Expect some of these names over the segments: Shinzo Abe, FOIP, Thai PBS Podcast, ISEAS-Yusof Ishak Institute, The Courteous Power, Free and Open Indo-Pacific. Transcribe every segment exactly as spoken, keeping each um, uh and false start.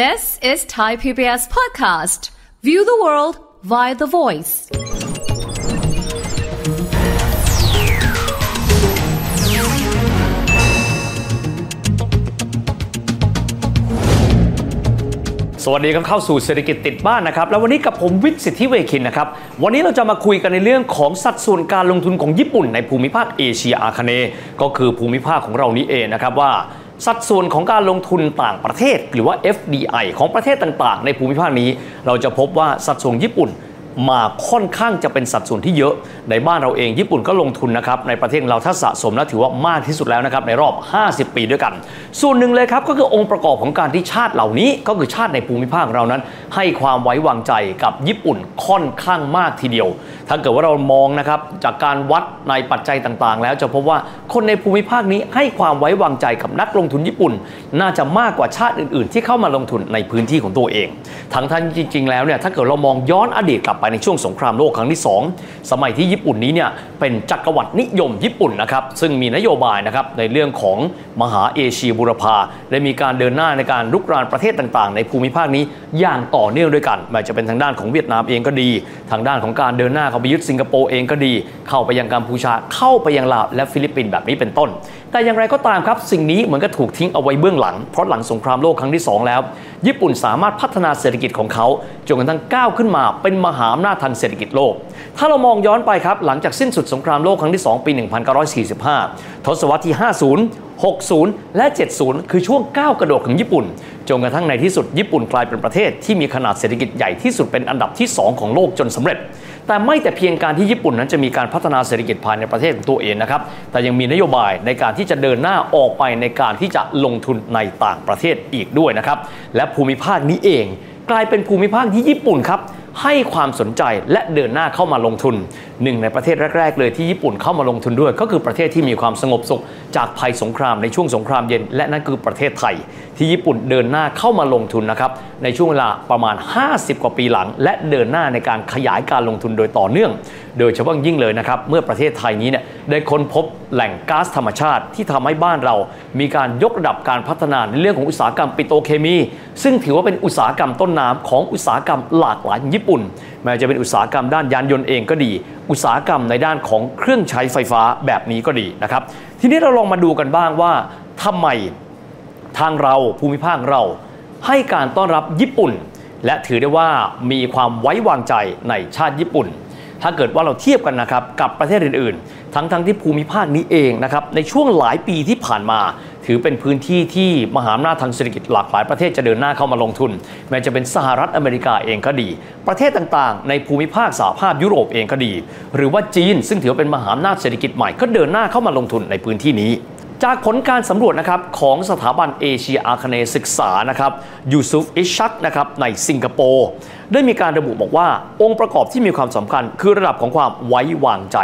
This is Thai พี บี เอส Podcast. View the world via the voice. สวัสดีครับเข้าสู่เศรษฐกิจติดบ้านนะครับแล้ววันนี้กับผมวิทย์สิทธิเวคินนะครับวันนี้เราจะมาคุยกันในเรื่องของสัดส่วนการลงทุนของญี่ปุ่นในภูมิภาคเอเชียอาคเนย์ก็คือภูมิภาคของเรานี้เองนะครับว่าสัดส่วนของการลงทุนต่างประเทศหรือว่า เอฟ ดี ไอ ของประเทศต่างๆในภูมิภาคนี้เราจะพบว่าสัดส่วนญี่ปุ่นมาค่อนข้างจะเป็นสัดส่วนที่เยอะในบ้านเราเองญี่ปุ่นก็ลงทุนนะครับในประเทศเราถ้าสะสมแล้วถือว่ามากที่สุดแล้วนะครับในรอบห้าสิบปีด้วยกันส่วนหนึ่งเลยครับก็คือองค์ประกอบของการที่ชาติเหล่านี้ก็คือชาติในภูมิภาคเรานั้นให้ความไว้วางใจกับญี่ปุ่นค่อนข้างมากทีเดียวถ้าเกิดว่าเรามองนะครับจากการวัดในปัจจัยต่างๆแล้วจะพบว่าคนในภูมิภาคนี้ให้ความไว้วางใจกับนักลงทุนญี่ปุ่นน่าจะมากกว่าชาติอื่นๆที่เข้ามาลงทุนในพื้นที่ของตัวเองทั้งท่านจริงๆแล้วเนี่ยถ้าเกิดเรามองย้อนอดีตกลับไปในช่วงสงครามโลกครั้งที่สองสมัยที่ญี่ปุ่นนี้เนี่ยเป็นจักรวรรดินิยมญี่ปุ่นนะครับซึ่งมีนโยบายนะครับในเรื่องของมหาเอเชียบูรพาได้มีการเดินหน้าในการรุกรานประเทศต่างๆในภูมิภาคนี้อย่างต่อเนื่องด้วยกันไม่ว่าจะเป็นทางด้านของเวียดนามเองก็ดีทางด้านของการเดินหน้าเข้าไปยึดสิงคโปร์เองก็ดีเข้าไปยังกัมพูชาเข้าไปยังลาวและฟิลิปปินส์แบบนี้เป็นต้นแต่อย่างไรก็ตามครับสิ่งนี้เหมือนกับถูกทิ้งเอาไว้เบื้องหลังเพราะหลังสงครามโลกครั้งที่สองแล้วญี่ปุ่นสามารถพัฒนาเศรษฐกิจของเขาจนกระทั่งก้าวขึ้นมาเป็นมหาอำนาจทางเศรษฐกิจโลกถ้าเรามองย้อนไปครับหลังจากสิ้นสุดสงครามโลกครั้งที่สองปีหนึ่งพันเก้าร้อยสี่สิบห้าทศวรรษที่ห้าสิบ หกสิบและเจ็ดสิบคือช่วงก้าวกระโดดของญี่ปุ่นจนกระทั่งในที่สุดญี่ปุ่นกลายเป็นประเทศที่มีขนาดเศรษฐกิจใหญ่ที่สุดเป็นอันดับที่สองของโลกจนสำเร็จแต่ไม่แต่เพียงการที่ญี่ปุ่นนั้นจะมีการพัฒนาเศรษฐกิจภายในประเทศของตัวเองนะครับแต่ยังมีนโยบายในการที่จะเดินหน้าออกไปในการที่จะลงทุนในต่างประเทศอีกด้วยนะครับและภูมิภาคนี้เองกลายเป็นภูมิภาคที่ญี่ปุ่นครับให้ความสนใจและเดินหน้าเข้ามาลงทุนหนึ่งในประเทศแรกๆเลยที่ญี่ปุ่นเข้ามาลงทุนด้วยก็คือประเทศที่มีความสงบสุขจากภัยสงครามในช่วงสงครามเย็นและนั่นคือประเทศไทยที่ญี่ปุ่นเดินหน้าเข้ามาลงทุนนะครับในช่วงเวลาประมาณห้าสิบกว่าปีหลังและเดินหน้าในการขยายการลงทุนโดยต่อเนื่องโดยเฉพาะยิ่งเลยนะครับเมื่อประเทศไทยนี้เนี่ยได้ค้นพบแหล่งก๊าซธรรมชาติที่ทำให้บ้านเรามีการยกระดับการพัฒนาในเรื่องของอุตสาหกรรมปิโตรเคมีซึ่งถือว่าเป็นอุตสาหกรรมต้นน้ำของอุตสาหกรรมหลากหลายญี่ปุ่นแม้จะเป็นอุตสาหกรรมด้านยานยนต์เองก็ดีอุตสาหกรรมในด้านของเครื่องใช้ไฟฟ้าแบบนี้ก็ดีนะครับทีนี้เราลองมาดูกันบ้างว่าทำไมทางเราภูมิภาคเราให้การต้อนรับญี่ปุ่นและถือได้ว่ามีความไว้วางใจในชาติญี่ปุ่นถ้าเกิดว่าเราเทียบกันนะครับกับประเทศอื่นๆทั้งๆที่ภูมิภาคนี้เองนะครับในช่วงหลายปีที่ผ่านมาถือเป็นพื้นที่ที่มหาอำนาจทางเศรษฐกิจหลากหลายประเทศจะเดินหน้าเข้ามาลงทุนแม้จะเป็นสหรัฐอเมริกาเองก็ดีประเทศต่างๆในภูมิภาคสหภาพยุโรปเองก็ดีหรือว่าจีนซึ่งถือเป็นมหาอำนาจเศรษฐกิจใหม่ก็เดินหน้าเข้ามาลงทุนในพื้นที่นี้จากผลการสำรวจนะครับของสถาบันเอเชียอาคเนย์ศึกษานะครับยูซุฟอิชักนะครับในสิงคโปร์ได้มีการระบุบอกว่าองค์ประกอบที่มีความสำคัญคือระดับของความไว้วางใจ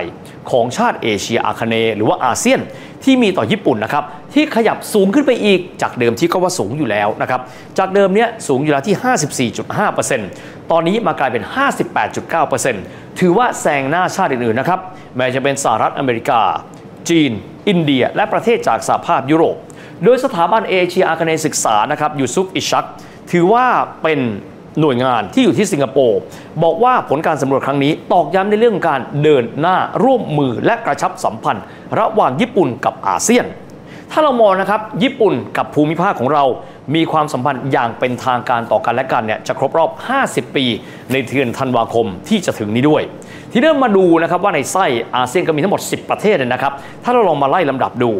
ของชาติเอเชียอาคเนย์หรือว่าอาเซียนที่มีต่อญี่ปุ่นนะครับที่ขยับสูงขึ้นไปอีกจากเดิมที่ก็ว่าสูงอยู่แล้วนะครับจากเดิมเนี้ยสูงอยู่แล้วที่ ห้าสิบสี่จุดห้าเปอร์เซ็นต์ ตอนนี้มากลายเป็น ห้าสิบแปดจุดเก้าเปอร์เซ็นต์ ถือว่าแซงหน้าชาติอื่นๆนะครับแม้จะเป็นสหรัฐอเมริกาจีนอินเดียและประเทศจากสหภาพยุโรปโดยสถาบันเอเชียอาคเนย์ศึกษานะครับยูซุฟอิชักถือว่าเป็นหน่วยงานที่อยู่ที่สิงคโปร์บอกว่าผลการสำรวจครั้งนี้ตอกย้ำในเรื่องการเดินหน้าร่วมมือและกระชับสัมพันธ์ระหว่างญี่ปุ่นกับอาเซียนถ้าเรามองนะครับญี่ปุ่นกับภูมิภาคของเรามีความสัมพันธ์อย่างเป็นทางการต่อกันและกันเนี่ยจะครบรอบห้าสิบปีในเดือนธันวาคมที่จะถึงนี้ด้วยที่เริ่มมาดูนะครับว่าในไส้อาเซียนก็มีทั้งหมดสิบประเทศเลยนะครับถ้าเราลองมาไล่ลำดับดู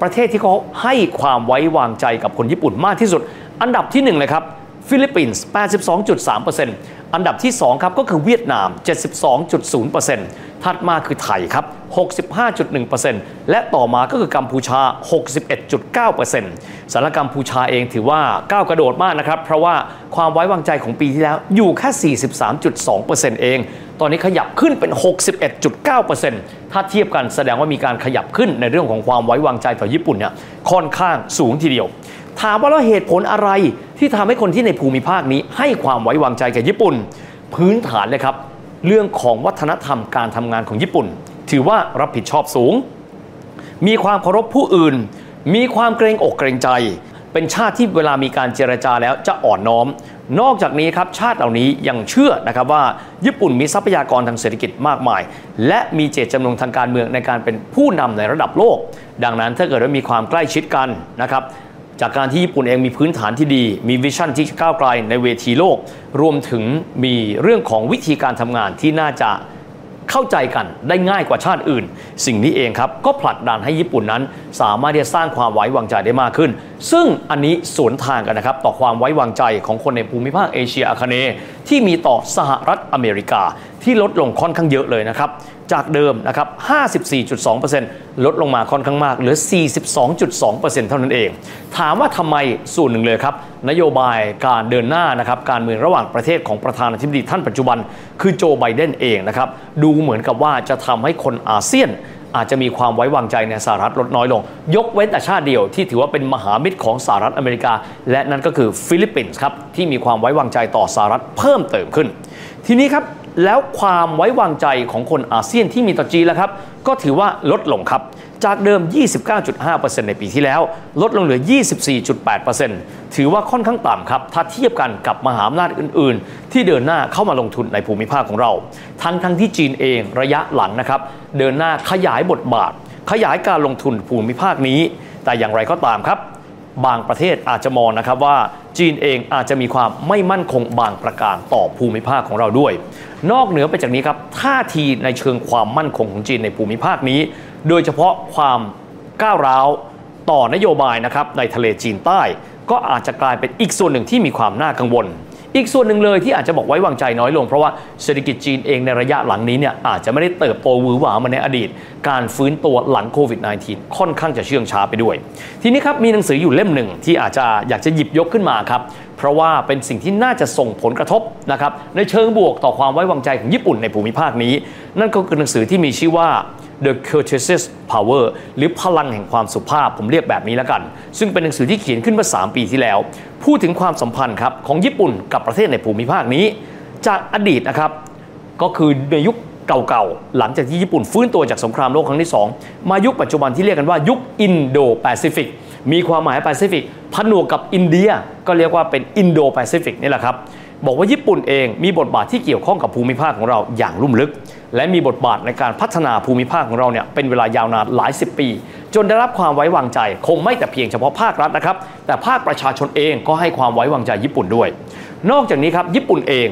ประเทศที่เขาให้ความไว้วางใจกับคนญี่ปุ่นมากที่สุดอันดับที่หนึ่งเลยครับฟิลิปปินส์ แปดสิบสองจุดสามเปอร์เซ็นต์ อันดับที่สองครับก็คือเวียดนาม เจ็ดสิบสองจุดศูนย์เปอร์เซ็นต์ ถัดมาคือไทยครับ หกสิบห้าจุดหนึ่งเปอร์เซ็นต์ และต่อมาก็คือกัมพูชา หกสิบเอ็ดจุดเก้าเปอร์เซ็นต์ สำหรับกัมพูชาเองถือว่าก้าวกระโดดมากนะครับเพราะว่าความไว้วางใจของปีที่แล้วอยู่แค่ สี่สิบสามจุดสองเปอร์เซ็นต์ เองตอนนี้ขยับขึ้นเป็น หกสิบเอ็ดจุดเก้าเปอร์เซ็นต์ ถ้าเทียบกันแสดงว่ามีการขยับขึ้นในเรื่องของความไว้วางใจต่อญี่ปุ่นเนี่ยค่อนข้างสูงทีเดียวถามว่าแล้วเหตุผลอะไรที่ทำให้คนที่ในภูมิภาคนี้ให้ความไว้วางใจกับญี่ปุ่นพื้นฐานเลยครับเรื่องของวัฒนธรรมการทำงานของญี่ปุ่นถือว่ารับผิดชอบสูงมีความเคารพผู้อื่นมีความเกรงอกเกรงใจ เป็นชาติที่เวลามีการเจรจาแล้วจะอ่อนน้อมนอกจากนี้ครับชาติเหล่านี้ยังเชื่อนะครับว่าญี่ปุ่นมีทรัพยากรทางเศรษฐกิจมากมายและมีเจตจำนงทางการเมืองในการเป็นผู้นำในระดับโลกดังนั้นถ้าเกิดว่ามีความใกล้ชิดกันนะครับจากการที่ญี่ปุ่นเองมีพื้นฐานที่ดีมีวิชั่นที่ก้าวไกลในเวทีโลกรวมถึงมีเรื่องของวิธีการทำงานที่น่าจะเข้าใจกันได้ง่ายกว่าชาติอื่นสิ่งนี้เองครับก็ผลักดันให้ญี่ปุ่นนั้นสามารถที่จะสร้างความไว้วางใจได้มากขึ้นซึ่งอันนี้สวนทางกันนะครับต่อความไว้วางใจของคนในภูมิภาคเอเชียอาคเนย์ที่มีต่อสหรัฐอเมริกาที่ลดลงค่อนข้างเยอะเลยนะครับจากเดิมนะครับ ห้าสิบสี่จุดสองเปอร์เซ็นต์ ลดลงมาค่อนข้างมากเหลือ สี่สิบสองจุดสองเปอร์เซ็นต์ เท่านั้นเองถามว่าทำไมส่วนหนึ่งเลยครับนโยบายการเดินหน้านะครับการเมืองระหว่างประเทศของประธานาธิบดีท่านปัจจุบันคือโจไบเดนเองนะครับดูเหมือนกับว่าจะทำให้คนอาเซียนอาจจะมีความไว้วางใจในสหรัฐลดน้อยลงยกเว้นแต่ชาติเดียวที่ถือว่าเป็นมหามิตรของสหรัฐอเมริกาและนั่นก็คือฟิลิปปินส์ครับที่มีความไว้วางใจต่อสหรัฐเพิ่มเติมขึ้นทีนี้ครับแล้วความไว้วางใจของคนอาเซียนที่มีต่อจีนแล้วครับก็ถือว่าลดลงครับจากเดิม ยี่สิบเก้าจุดห้าเปอร์เซ็นต์ ในปีที่แล้วลดลงเหลือ ยี่สิบสี่จุดแปดเปอร์เซ็นต์ ถือว่าค่อนข้างต่ำครับถ้าเทียบกันกับมหาอำนาจอื่นๆที่เดินหน้าเข้ามาลงทุนในภูมิภาคของเราทั้งทั้งที่จีนเองระยะหลังนะครับเดินหน้าขยายบทบาทขยายการลงทุนภูมิภาคนี้แต่อย่างไรก็ตามครับบางประเทศอาจจะมองนะครับว่าจีนเองอาจจะมีความไม่มั่นคงบางประการต่อภูมิภาคของเราด้วยนอกเหนือไปจากนี้ครับท่าทีในเชิงความมั่นคงของจีนในภูมิภาคนี้โดยเฉพาะความก้าวร้าวต่อนโยบายนะครับในทะเลจีนใต้ก็อาจจะกลายเป็นอีกส่วนหนึ่งที่มีความน่ากังวลอีกส่วนหนึ่งเลยที่อาจจะบอกไว้วางใจน้อยลงเพราะว่าเศรษฐกิจจีนเองในระยะหลังนี้เนี่ยอาจจะไม่ได้เติบโตหวือหวาเหมือนในอดีตการฟื้นตัวหลังโควิด สิบเก้า ค่อนข้างจะเชื่องช้าไปด้วยทีนี้ครับมีหนังสืออยู่เล่มหนึ่งที่อาจจะอยากจะหยิบยกขึ้นมาครับเพราะว่าเป็นสิ่งที่น่าจะส่งผลกระทบนะครับในเชิงบวกต่อความไว้วางใจของญี่ปุ่นในภูมิภาคนี้นั่นก็คือหนังสือที่มีชื่อว่า The Courteous Power หรือพลังแห่งความสุภาพผมเรียกแบบนี้แล้วกันซึ่งเป็นหนังสือที่เขียนขึ้นเมื่อสามปีที่แล้วพูดถึงความสัมพันธ์ครับของญี่ปุ่นกับประเทศในภูมิภาคนี้จากอดีตนะครับก็คือในยุคเก่าๆหลังจากที่ญี่ปุ่นฟื้นตัวจากสงครามโลกครั้งที่สองมายุคปัจจุบันที่เรียกกันว่ายุคอินโดแปซิฟิกมีความหมายแปซิฟิกผนวกกับอินเดียก็เรียกว่าเป็นอินโดแปซิฟิกนี่แหละครับบอกว่าญี่ปุ่นเองมีบทบาทที่เกี่ยวข้องกับภูมิภาคของเราอย่างลุ่มลึกและมีบทบาทในการพัฒนาภูมิภาคของเราเนี่ยเป็นเวลายาวนานหลายสิบปีจนได้รับความไว้วางใจคงไม่แต่เพียงเฉพาะภาครัฐนะครับแต่ภาคประชาชนเองก็ให้ความไว้วางใจญี่ปุ่นด้วยนอกจากนี้ครับญี่ปุ่นเอง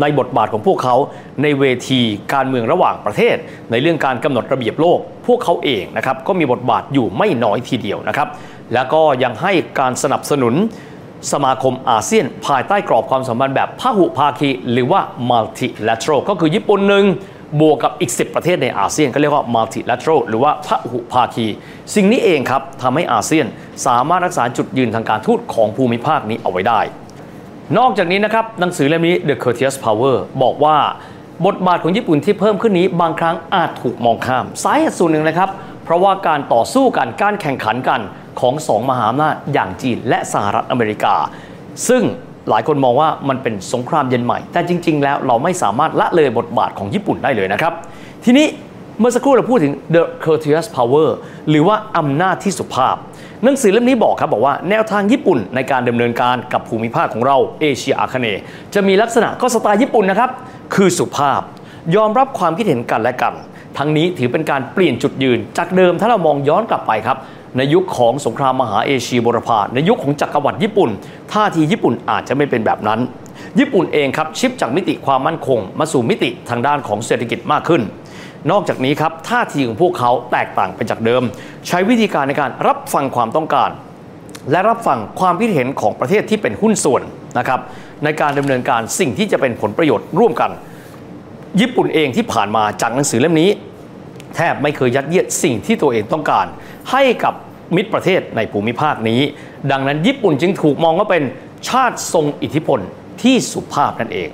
ในบทบาทของพวกเขาในเวทีการเมืองระหว่างประเทศในเรื่องการกำหนดระเบียบโลกพวกเขาเองนะครับก็มีบทบาทอยู่ไม่น้อยทีเดียวนะครับแล้วก็ยังให้การสนับสนุนสมาคมอาเซียนภายใต้กรอบความสัมพันธ์แบบพหุภาคีหรือว่า multilateral ก็คือญี่ปุ่นหนึ่งบวกกับอีกสิบประเทศในอาเซียนก็เรียกว่า multilateral หรือว่าพหุภาคีสิ่งนี้เองครับทำให้อาเซียนสามารถรักษาจุดยืนทางการทูตของภูมิภาคนี้เอาไว้ได้นอกจากนี้นะครับหนังสือเล่มนี้ The Courteous Power บอกว่าบทบาทของญี่ปุ่นที่เพิ่มขึ้นนี้บางครั้งอาจถูกมองข้ามสาเหตุส่วนหนึ่งนะครับเพราะว่าการต่อสู้กันการแข่งขันกันของสองมหาอำนาจอย่างจีนและสหรัฐอเมริกาซึ่งหลายคนมองว่ามันเป็นสงครามเย็นใหม่แต่จริงๆแล้วเราไม่สามารถละเลยบทบาทของญี่ปุ่นได้เลยนะครับทีนี้เมื่อสักครู่เราพูดถึง The Courteous Power หรือว่าอำนาจที่สุภาพหนังสือเล่มนี้บอกครับบอกว่าแนวทางญี่ปุ่นในการดำเนินการกับภูมิภาคของเราเอเชียอาคเนย์จะมีลักษณะก็สไตล์ญี่ปุ่นนะครับคือสุภาพยอมรับความคิดเห็นกันและกันทั้งนี้ถือเป็นการเปลี่ยนจุดยืนจากเดิมถ้าเรามองย้อนกลับไปครับในยุคของสงครามมหาเอเชียบูรพาในยุคของจักรวรรดิญี่ปุ่นท่าทีญี่ปุ่นอาจจะไม่เป็นแบบนั้นญี่ปุ่นเองครับชิฟต์จากมิติความมั่นคงมาสู่มิติทางด้านของเศรษฐกิจมากขึ้นนอกจากนี้ครับท่าทีของพวกเขาแตกต่างไปจากเดิมใช้วิธีการในการรับฟังความต้องการและรับฟังความคิดเห็นของประเทศที่เป็นหุ้นส่วนนะครับในการดำเนินการสิ่งที่จะเป็นผลประโยชน์ร่วมกันญี่ปุ่นเองที่ผ่านมาจากหนังสือเล่มนี้แทบไม่เคยยัดเยียดสิ่งที่ตัวเองต้องการให้กับมิตรประเทศในภูมิภาคนี้ดังนั้นญี่ปุ่นจึงถูกมองว่าเป็นชาติทรงอิทธิพลที่สุภาพนั่นเอง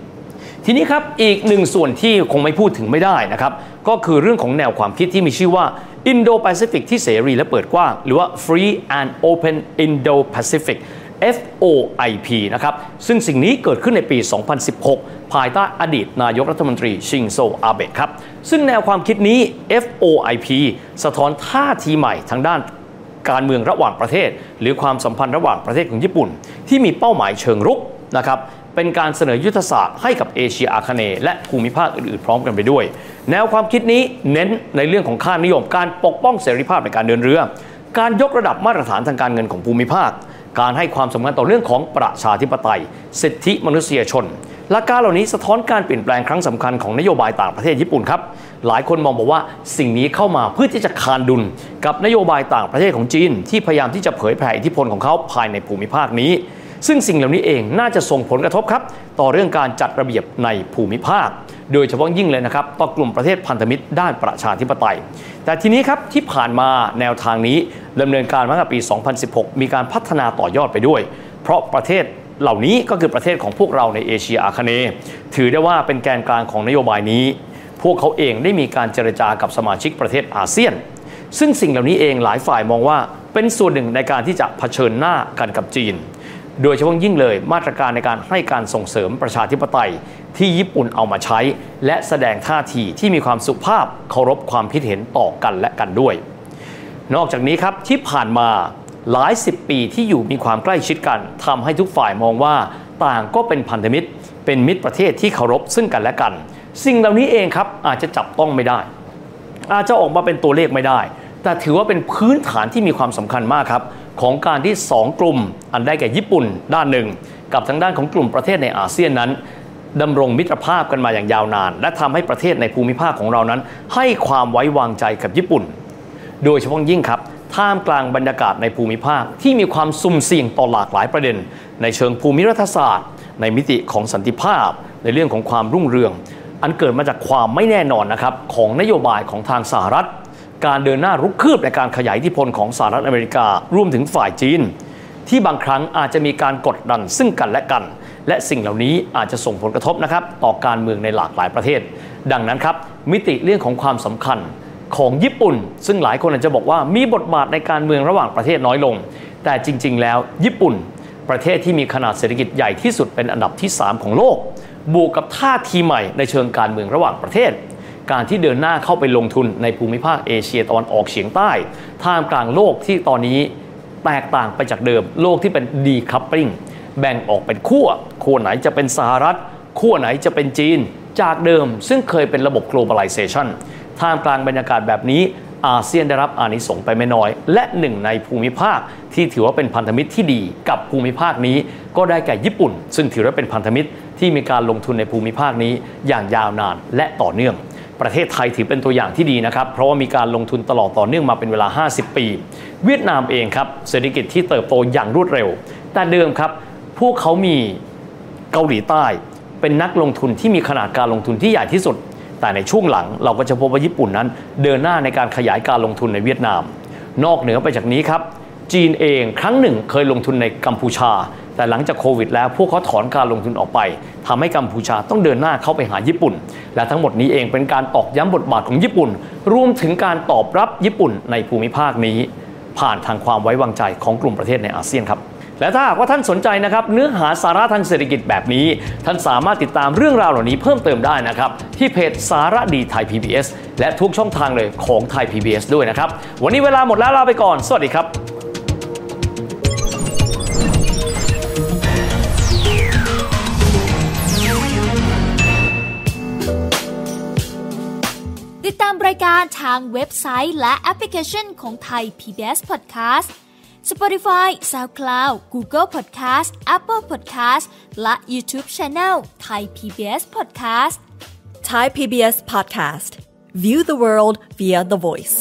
ทีนี้ครับอีกหนึ่งส่วนที่คงไม่พูดถึงไม่ได้นะครับก็คือเรื่องของแนวความคิดที่มีชื่อว่า Indo-Pacific ที่เสรีและเปิดกว้างหรือว่า Free and Open Indo-Pacific เอฟ โอ ไอ พี นะครับซึ่งสิ่งนี้เกิดขึ้นในปี สองพันสิบหก ภายใต้อดีตนายกรัฐมนตรีชินโซอาเบะครับซึ่งแนวความคิดนี้ เอฟ โอ ไอ พี สะท้อนท่าทีใหม่ทางด้าน การเมืองระหว่างประเทศหรือความสัมพันธ์ระหว่างประเทศของญี่ปุ่นที่มีเป้าหมายเชิงรุกนะครับเป็นการเสนอยุทธศาสตร์ให้กับเอเชียอาคเนย์และภูมิภาคอื่นๆพร้อมกันไปด้วยแนวความคิดนี้เน้นในเรื่องของค่านิยมการปกป้องเสรีภาพในการเดินเรือการยกระดับมาตรฐานทางการเงินของภูมิภาคการให้ความสำคัญต่อเรื่องของประชาธิปไตยสิทธิมนุษยชนหลักการเหล่านี้สะท้อนการเปลี่ยนแปลงครั้งสำคัญของนโยบายต่างประเทศญี่ปุ่นครับหลายคนมองบอกว่าสิ่งนี้เข้ามาเพื่อที่จะคานดุลกับนโยบายต่างประเทศของจีนที่พยายามที่จะเผยแผ่อิทธิพลของเขาภายในภูมิภาคนี้ซึ่งสิ่งเหล่านี้เองน่าจะส่งผลกระทบครับต่อเรื่องการจัดระเบียบในภูมิภาคโดยเฉพาะยิ่งเลยนะครับต่อกลุ่มประเทศพันธมิตรด้านประชาธิปไตยแต่ทีนี้ครับที่ผ่านมาแนวทางนี้ดำเนินการมาตั้งแต่ปี สองพันสิบหก มีการพัฒนาต่อยอดไปด้วยเพราะประเทศเหล่านี้ก็คือประเทศของพวกเราในเอเชียอาคเนย์ถือได้ว่าเป็นแกนกลางของนโยบายนี้พวกเขาเองได้มีการเจรจากับสมาชิกประเทศอาเซียนซึ่งสิ่งเหล่านี้เองหลายฝ่ายมองว่าเป็นส่วนหนึ่งในการที่จะเผชิญหน้ากันกับจีนโดยเฉพาะยิ่งเลยมาตรการในการให้การส่งเสริมประชาธิปไตยที่ญี่ปุ่นเอามาใช้และแสดงท่าทีที่มีความสุภาพเคารพความคิดเห็นต่อกันและกันด้วยนอกจากนี้ครับที่ผ่านมาหลายสิบปีที่อยู่มีความใกล้ชิดกันทำให้ทุกฝ่ายมองว่าต่างก็เป็นพันธมิตรเป็นมิตรประเทศที่เคารพซึ่งกันและกันสิ่งเหล่านี้เองครับอาจจะจับต้องไม่ได้อาจจะออกมาเป็นตัวเลขไม่ได้แต่ถือว่าเป็นพื้นฐานที่มีความสำคัญมากครับของการที่สองกลุ่มอันได้แก่ญี่ปุ่นด้านหนึ่งกับทางด้านของกลุ่มประเทศในอาเซียนนั้นดำรงมิตรภาพกันมาอย่างยาวนานและทำให้ประเทศในภูมิภาคของเรานั้นให้ความไว้วางใจกับญี่ปุ่นโดยเฉพาะยิ่งครับท่ามกลางบรรยากาศในภูมิภาคที่มีความสุ่มเสี่ยงต่อหลากหลายประเด็นในเชิงภูมิรัฐศาสตร์ในมิติของสันติภาพในเรื่องของความรุ่งเรืองอันเกิดมาจากความไม่แน่นอนนะครับของนโยบายของทางสหรัฐการเดินหน้ารุกคืบในการขยายอิทธิพลของสหรัฐอเมริการวมถึงฝ่ายจีนที่บางครั้งอาจจะมีการกดดันซึ่งกันและกันและสิ่งเหล่านี้อาจจะส่งผลกระทบนะครับต่อการเมืองในหลากหลายประเทศดังนั้นครับมิติเรื่องของความสำคัญของญี่ปุ่นซึ่งหลายคนอาจจะบอกว่ามีบทบาทในการเมืองระหว่างประเทศน้อยลงแต่จริงๆแล้วญี่ปุ่นประเทศที่มีขนาดเศรษฐกิจใหญ่ที่สุดเป็นอันดับที่สามของโลกบวกกับท่าทีใหม่ในเชิงการเมืองระหว่างประเทศการที่เดินหน้าเข้าไปลงทุนในภูมิภาคเอเชียตะวันออกเฉียงใต้ท่ามกลางโลกที่ตอนนี้แตกต่างไปจากเดิมโลกที่เป็น decoupling แบ่งออกเป็นขั้วขั้วไหนจะเป็นสหรัฐขั้วไหนจะเป็นจีนจากเดิมซึ่งเคยเป็นระบบ globalization ท่ามกลางบรรยากาศแบบนี้อาเซียนได้รับอานิสงส์ไปไม่น้อยและหนึ่งในภูมิภาคที่ถือว่าเป็นพันธมิตรที่ดีกับภูมิภาคนี้ก็ได้แก่ญี่ปุ่นซึ่งถือว่าเป็นพันธมิตรที่มีการลงทุนในภูมิภาคนี้อย่างยาวนานและต่อเนื่องประเทศไทยถือเป็นตัวอย่างที่ดีนะครับเพราะว่ามีการลงทุนตลอดต่อเนื่องมาเป็นเวลาห้าสิบปีเวียดนามเองครับเศรษฐกิจที่เติบโตอย่างรวดเร็วแต่เดิมครับพวกเขามีเกาหลีใต้เป็นนักลงทุนที่มีขนาดการลงทุนที่ใหญ่ที่สุดแต่ในช่วงหลังเราก็จะพบว่าญี่ปุ่นนั้นเดินหน้าในการขยายการลงทุนในเวียดนามนอกเหนือไปจากนี้ครับจีนเองครั้งหนึ่งเคยลงทุนในกัมพูชาแต่หลังจากโควิดแล้วพวกเขาถอนการลงทุนออกไปทำให้กัมพูชาต้องเดินหน้าเข้าไปหาญี่ปุ่นและทั้งหมดนี้เองเป็นการตอกย้ำบทบาทของญี่ปุ่นรวมถึงการตอบรับญี่ปุ่นในภูมิภาคนี้ผ่านทางความไว้วางใจของกลุ่มประเทศในอาเซียนครับและถ้าหากว่าท่านสนใจนะครับเนื้อหาสาระทางเศรษฐกิจแบบนี้ท่านสามารถติดตามเรื่องราวเหล่านี้เพิ่มเติมได้นะครับที่เพจสาระดีไทย พี บี เอส และทุกช่องทางเลยของไทย พี บี เอส ด้วยนะครับวันนี้เวลาหมดแล้วลาไปก่อนสวัสดีครับติดตามรายการทางเว็บไซต์และแอปพลิเคชันของไทย พี บี เอส Podcast Spotify, SoundCloud, Google Podcast, Apple Podcast และ YouTube Channel Thai พี บี เอส Podcast Thai พี บี เอS Podcast View the world via the voice